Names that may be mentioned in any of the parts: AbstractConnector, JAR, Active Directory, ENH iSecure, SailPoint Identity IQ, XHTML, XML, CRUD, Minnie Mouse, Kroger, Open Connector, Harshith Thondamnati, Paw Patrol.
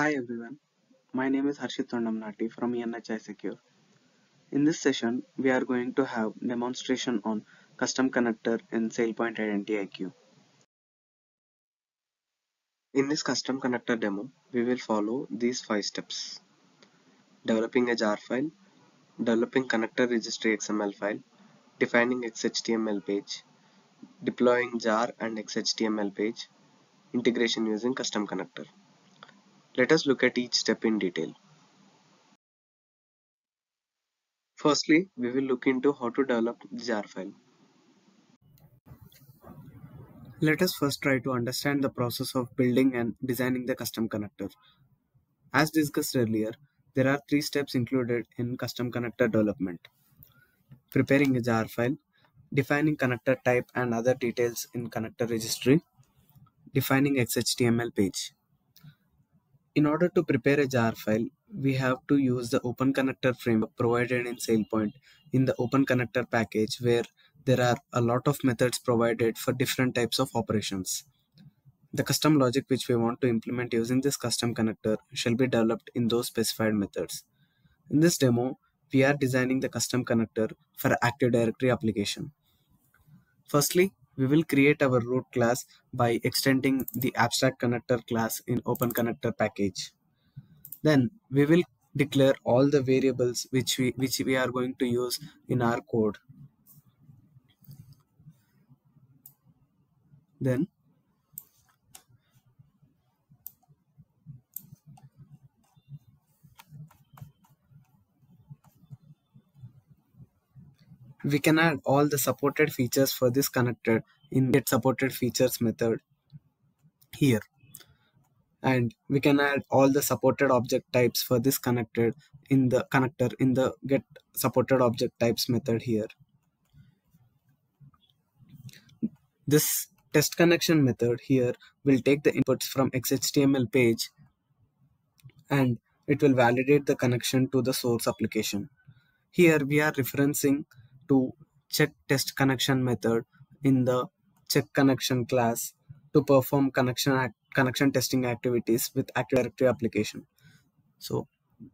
Hi everyone, my name is Harshith Thondamnati from ENH iSecure. In this session, we are going to have demonstration on custom connector in SailPoint Identity IQ. In this custom connector demo, we will follow these 5 steps. Developing a JAR file, developing connector registry XML file, defining XHTML page, deploying JAR and XHTML page, integration using custom connector. Let us look at each step in detail. Firstly, we will look into how to develop the JAR file. Let us first try to understand the process of building and designing the custom connector. As discussed earlier, there are 3 steps included in custom connector development. Preparing a JAR file, defining connector type and other details in connector registry, defining XHTML page. In order to prepare a JAR file, we have to use the Open Connector framework provided in SailPoint in the Open Connector package, where there are a lot of methods provided for different types of operations. The custom logic which we want to implement using this custom connector shall be developed in those specified methods. In this demo, we are designing the custom connector for Active Directory application. Firstly, we will create our root class by extending the AbstractConnector class in Open Connector package. Then we will declare all the variables which we are going to use in our code. Then we can add all the supported features for this connector in getSupportedFeatures method here. And we can add all the supported object types for this connector in the getSupportedObjectTypes method here. This test connection method here will take the inputs from XHTML page and it will validate the connection to the source application. Here we are referencing to check test connection method in the check connection class to perform connection testing activities with Active Directory application. So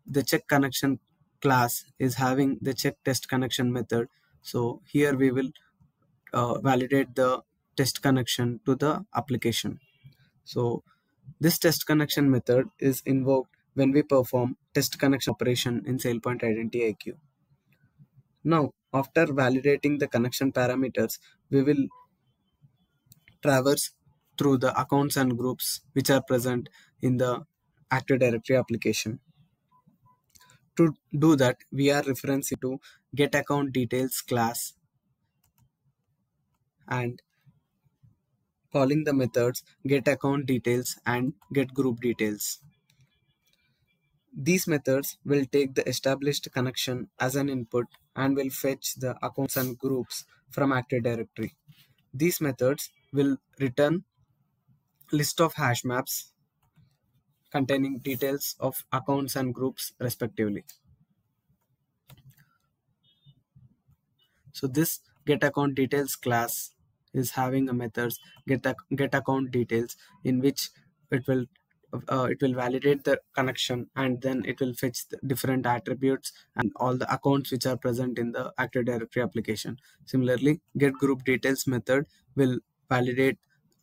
the check connection class is having the check test connection method. So here we will validate the test connection to the application. So this test connection method is invoked when we perform test connection operation in SailPoint Identity IQ. Now, after validating the connection parameters, we will traverse through the accounts and groups which are present in the Active Directory application. To do that, we are referencing to getAccountDetails class and calling the methods getAccountDetails and getGroupDetails. These methods will take the established connection as an input and will fetch the accounts and groups from Active Directory. These methods will return list of hash maps containing details of accounts and groups respectively. So this getAccountDetails class is having a methods getAccountDetails in which it will validate the connection and then it will fetch the different attributes and all the accounts which are present in the Active Directory application. Similarly, getGroupDetails method will validate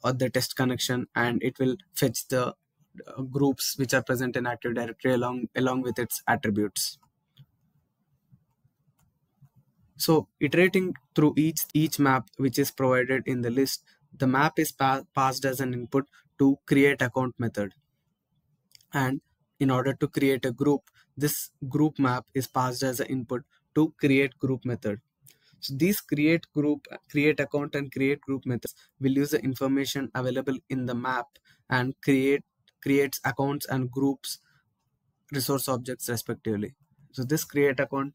the test connection and it will fetch the groups which are present in Active Directory along with its attributes. So iterating through each map which is provided in the list, the map is passed as an input to createAccount method. And in order to create a group, this group map is passed as an input to createGroup method. So these createAccount and createGroup methods will use the information available in the map and creates accounts and groups resource objects respectively. So this createAccount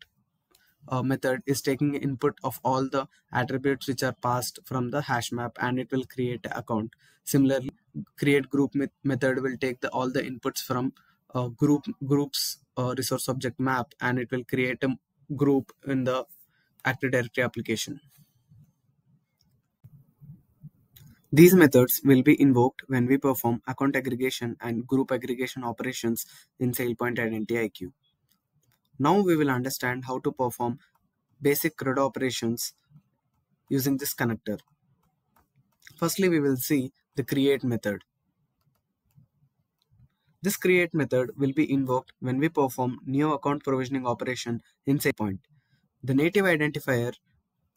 method is taking input of all the attributes which are passed from the hash map and it will create an account. Similarly, createGroup method will take all the inputs from groups resource object map and it will create a group in the Active Directory application. These methods will be invoked when we perform account aggregation and group aggregation operations in SailPoint Identity IQ. Now we will understand how to perform basic CRUD operations using this connector. Firstly, we will see the create method. This create method will be invoked when we perform new account provisioning operation in SailPoint. The native identifier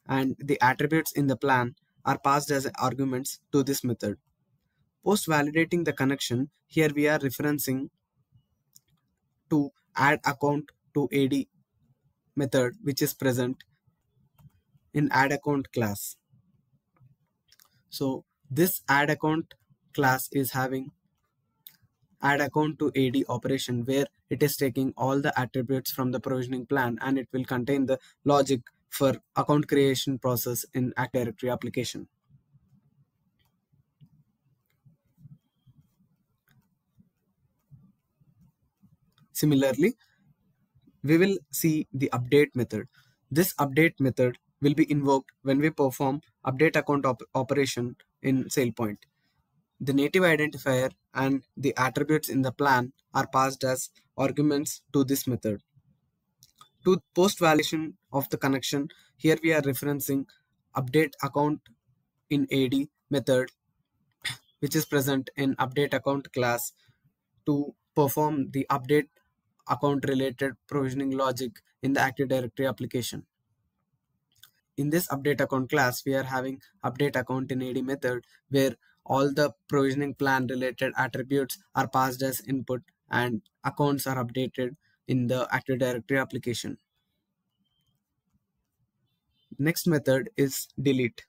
and the attributes in the plan are passed as arguments to this method. Post validating the connection, here we are referencing to add account to AD method, which is present in add account class. So this add account class is having add account to AD operation, where it is taking all the attributes from the provisioning plan and it will contain the logic for account creation process in Active Directory application. Similarly, we will see the update method. This update method will be invoked when we perform update account operation in SailPoint. The native identifier and the attributes in the plan are passed as arguments to this method. To post validation of the connection, here we are referencing update account in AD method, which is present in update account class, to perform the update account related provisioning logic in the Active Directory application. In this update account class, we are having update account in AD method, where all the provisioning plan related attributes are passed as input and accounts are updated in the Active Directory application. Next method is delete.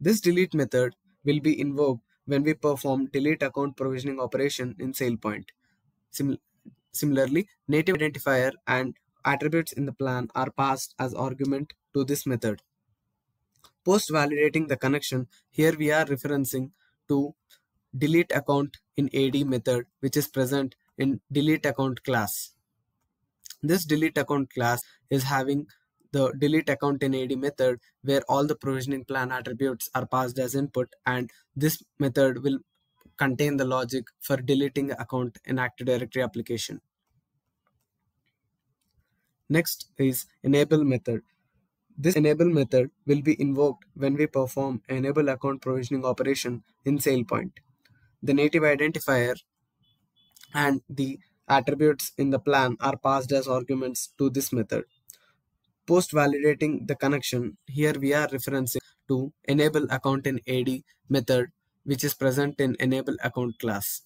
This delete method will be invoked when we perform delete account provisioning operation in SailPoint. Similarly, native identifier and attributes in the plan are passed as argument to this method. Post validating the connection, here we are referencing to delete account in AD method, which is present in delete account class. This delete account class is having the delete account in AD method, where all the provisioning plan attributes are passed as input, and this method will contain the logic for deleting account in Active Directory application. Next is enable method. This enable method will be invoked when we perform enable account provisioning operation in SailPoint. The native identifier and the attributes in the plan are passed as arguments to this method. Post validating the connection, here we are referencing to enable account in AD method, which is present in enable account class.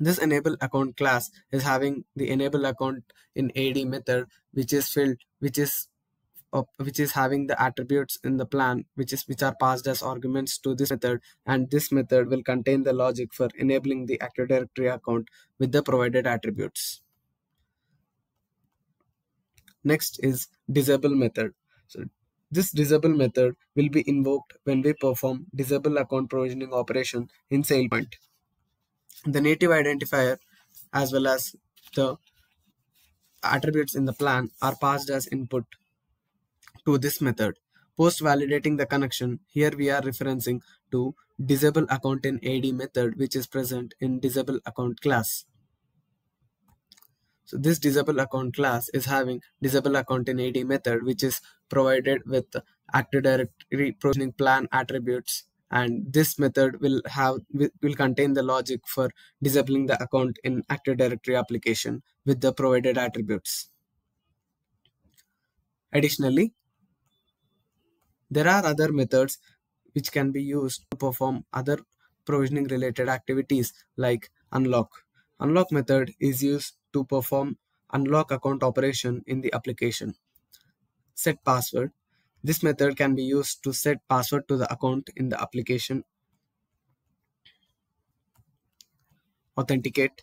This enable account class is having the enable account in AD method, which is having the attributes in the plan which are passed as arguments to this method, and this method will contain the logic for enabling the Active Directory account with the provided attributes. Next is disable method. So this disable method will be invoked when we perform disable account provisioning operation in SailPoint. The native identifier as well as the attributes in the plan are passed as input to this method. Post validating the connection, here we are referencing to disable account in AD method, which is present in disable account class. So this disable account class is having disable account in AD method, which is provided with Active Directory provisioning plan attributes, and this method will contain the logic for disabling the account in Active Directory application with the provided attributes. Additionally, there are other methods which can be used to perform other provisioning related activities like unlock. Unlock method is used to perform unlock account operation in the application. Set password. This method can be used to set password to the account in the application. Authenticate.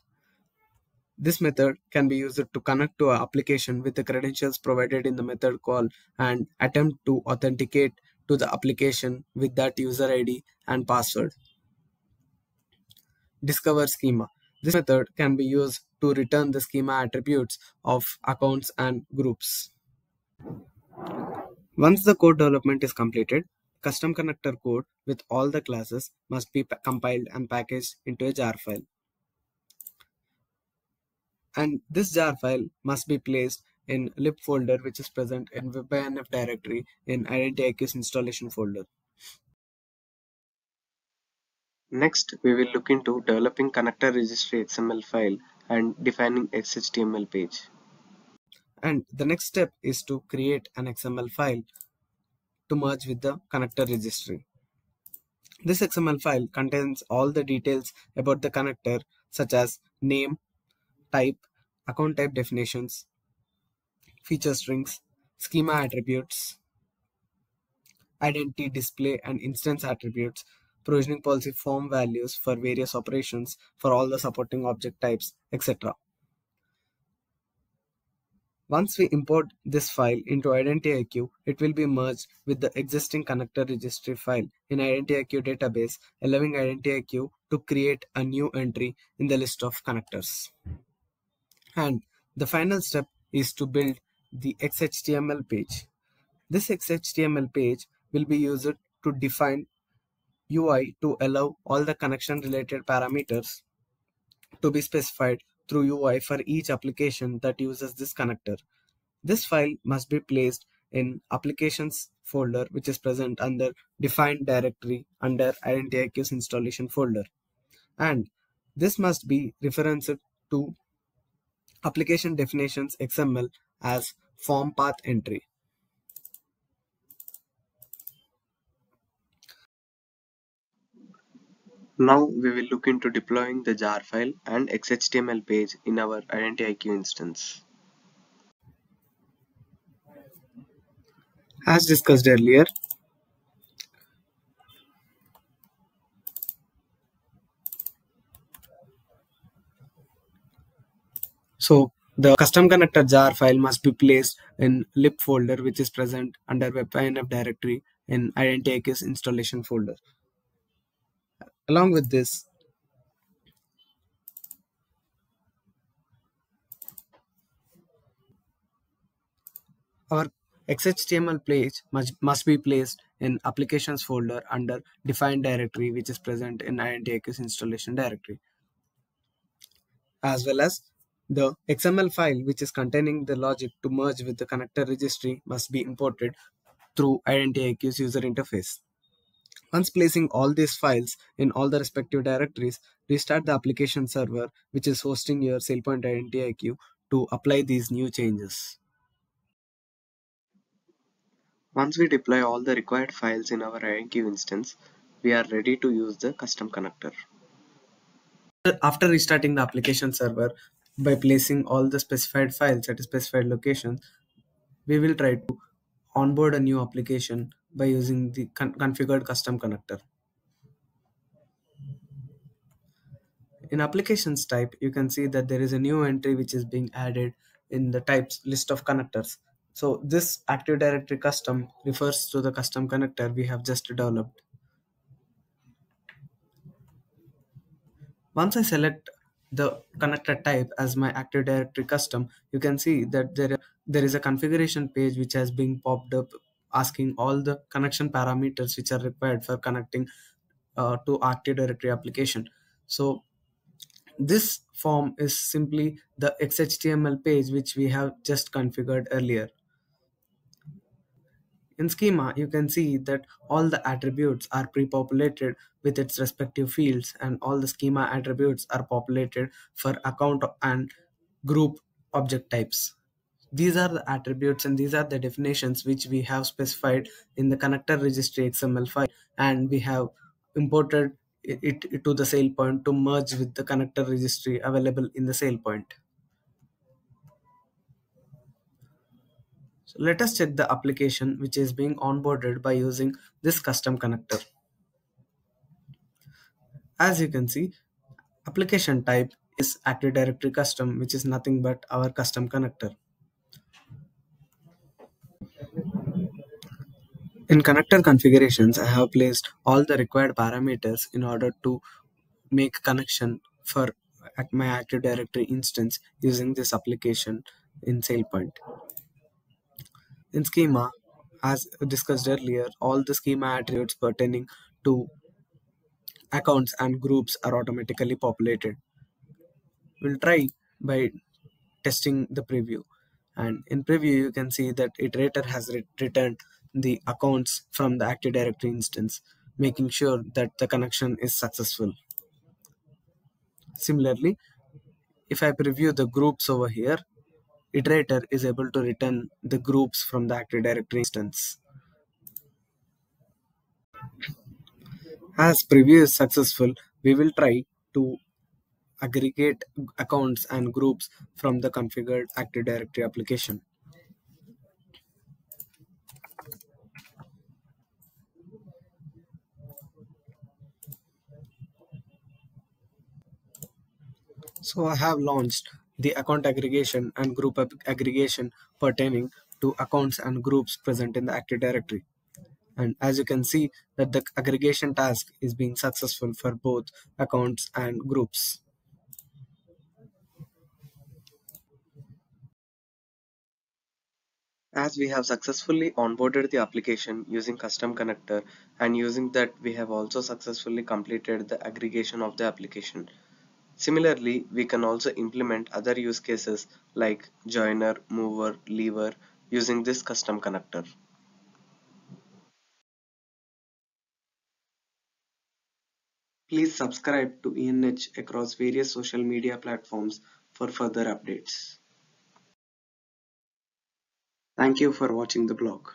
This method can be used to connect to an application with the credentials provided in the method call and attempt to authenticate to the application with that user ID and password. Discover schema. This method can be used to return the schema attributes of accounts and groups. Once the code development is completed, custom connector code with all the classes must be compiled and packaged into a JAR file. And this JAR file must be placed in lib folder, which is present in web-inf directory in Identity IQ's installation folder. Next, we will look into developing connector registry XML file and defining XHTML page. And the next step is to create an XML file to merge with the connector registry. This XML file contains all the details about the connector, such as name, type, account type definitions, feature strings, schema attributes, identity display and instance attributes, provisioning policy form values for various operations for all the supporting object types, etc. Once we import this file into Identity IQ, it will be merged with the existing connector registry file in Identity IQ database, allowing Identity IQ to create a new entry in the list of connectors. And the final step is to build the XHTML page. This XHTML page will be used to define UI to allow all the connection related parameters to be specified through UI for each application that uses this connector. This file must be placed in applications folder, which is present under defined directory under Identity IQ's installation folder. And this must be referenced to application definitions XML as form path entry. Now we will look into deploying the JAR file and XHTML page in our Identity IQ instance. As discussed earlier, so the custom connector JAR file must be placed in lib folder, which is present under web-inf directory in Identity IQ's installation folder. Along with this, our XHTML page must be placed in applications folder under defined directory, which is present in Identity IQ's installation directory, as well as the XML file which is containing the logic to merge with the connector registry must be imported through Identity IQ's user interface. Once placing all these files in all the respective directories, restart the application server which is hosting your SailPoint Identity IQ to apply these new changes. Once we deploy all the required files in our IQ instance, we are ready to use the custom connector. After restarting the application server by placing all the specified files at a specified location, we will try to onboard a new application by using the configured custom connector. In applications type, you can see that there is a new entry which is being added in the types list of connectors. So this Active Directory custom refers to the custom connector we have just developed. Once I select the connector type as my Active Directory custom, you can see that there is a configuration page which has been popped up asking all the connection parameters which are required for connecting to Active Directory application. So this form is simply the XHTML page which we have just configured earlier. In schema, you can see that all the attributes are pre-populated with its respective fields, and all the schema attributes are populated for account and group object types. These are the attributes and these are the definitions which we have specified in the connector registry XML file, and we have imported it to the SailPoint to merge with the connector registry available in the SailPoint. So let us check the application which is being onboarded by using this custom connector. As you can see, application type is Active Directory custom, which is nothing but our custom connector. In connector configurations, I have placed all the required parameters in order to make connection for my Active Directory instance using this application in SailPoint. In schema, as discussed earlier, all the schema attributes pertaining to accounts and groups are automatically populated. We'll try by testing the preview, and in preview you can see that iterator has returned the accounts from the Active Directory instance, making sure that the connection is successful. Similarly, if I preview the groups over here, iterator is able to return the groups from the Active Directory instance. As preview is successful, we will try to aggregate accounts and groups from the configured Active Directory application. So I have launched the account aggregation and group aggregation pertaining to accounts and groups present in the Active Directory. And as you can see that the aggregation task is being successful for both accounts and groups. As we have successfully onboarded the application using custom connector, and using that we have also successfully completed the aggregation of the application. Similarly, we can also implement other use cases like joiner, mover, lever using this custom connector. Please subscribe to ENH across various social media platforms for further updates. Thank you for watching the blog.